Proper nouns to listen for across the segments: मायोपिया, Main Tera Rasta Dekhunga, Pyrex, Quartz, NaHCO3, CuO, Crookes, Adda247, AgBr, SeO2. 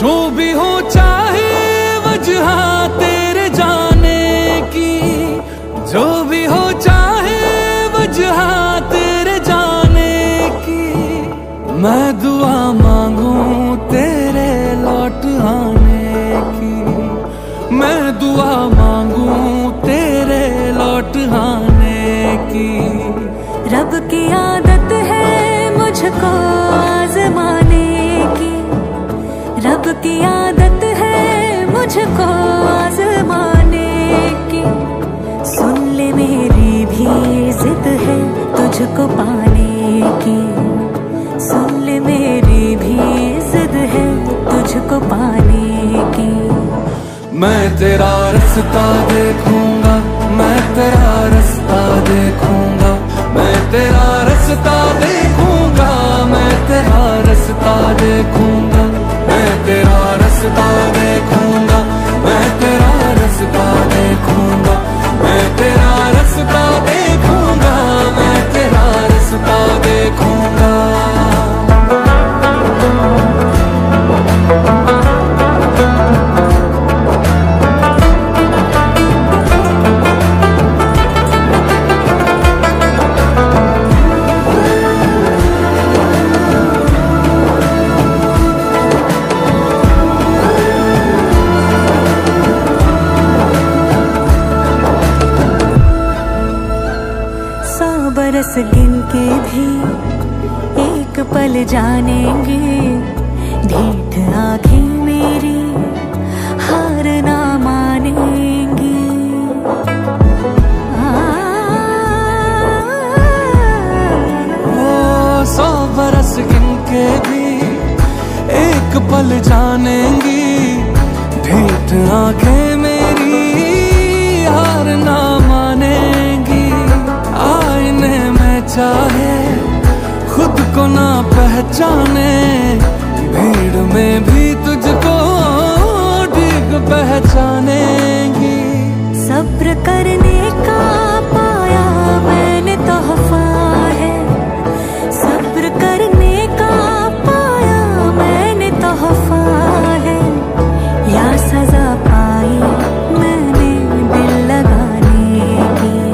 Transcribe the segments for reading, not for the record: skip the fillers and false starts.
जो भी हो चाहे वजह तेरे जाने की, जो भी हो चाहे वजह तेरे जाने की, मैं दुआ मांगूं तेरे लौट आने की, मैं दुआ मांगूं तेरे लौट आने की। रब की आदत है मुझको आजमाने की, रब की आदत है मुझको आजमाने की, सुन ले मेरी भी जिद है तुझको पाने की, सुन ले मेरी भी जिद है तुझको पाने की। मैं तेरा रास्ता देखूंगा, मैं तेरा रास्ता देखूंगा, मैं तेरा रास्ता देखूंगा, मैं तेरा रास्ता देखूंगा, मैं तेरा रास्ता देखूंगा, मैं तेरा रास्ता देखूंगा, मैं तेरा रास्ता देखूंगा, मैं तेरा रास्ता देखूंगा। बरस गिन के भी एक पल जानेंगे, ढीठ आँखें मेरी हार ना मानेंगी। ओ 100 बरस गिन के भी एक पल जानेंगी, ढीठ आँखें मेरी हार ना मानेंगी। आईने में चाहे खुद को ना पहचाने, भीड़ में भी तुझको ठीक पहचानेंगी। सब्र करने का पाया मैंने तोहफा है, सब्र करने का पाया मैंने तोहफा है, या सजा पाई मैंने दिल लगाने की,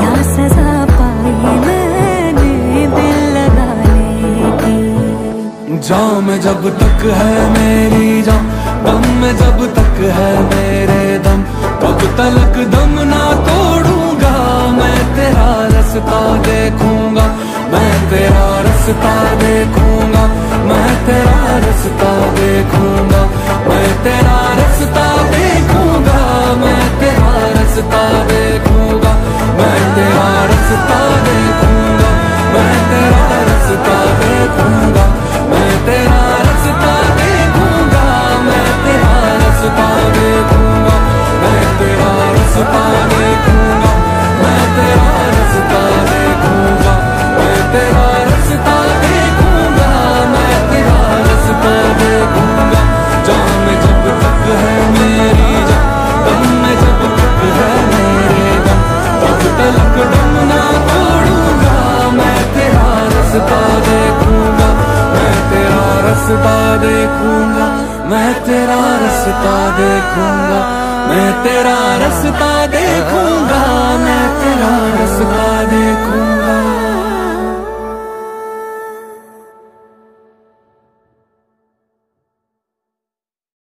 या सजा पाई मैंने दिल लगाने की। जान में जब तक है मेरी जान, दम में जब तक है मेरे दम, तब तलक दम ना तोड़ूंगा। मैं तेरा रास्ता देखूंगा, मैं तेरा रास्ता देखूंगा, मैं तेरा रास्ता देखूंगा, मैं तेरा रास्ता देखूंगा, मैं तेरा रास्ता देखूंगा, मैं तेरा रास्ता देखूंगा, मैं तेरा रास्ता देखूंगा, मैं तेरा रास्ता देखूंगा, मैं तेरा रास्ता देखूंगा, मैं तेरा रास्ता देखूंगा, मैं तेरा रास्ता देखूंगा, मैं तेरा रास्ता देखूंगा, मैं तेरा रास्ता देखूंगा। जान में जब तक है मेरी जान, दम में जब तक है मेरे दम, तब तलक दम ना तोड़ूंगा। मैं तेरा रास्ता देखूंगा, मैं तेरा रास्ता देखूंगा, मैं तेरा रास्ता देखूंगा, मैं तेरा रास्ता देखूंगा, मैं तेरा रास्ता देखूंगा।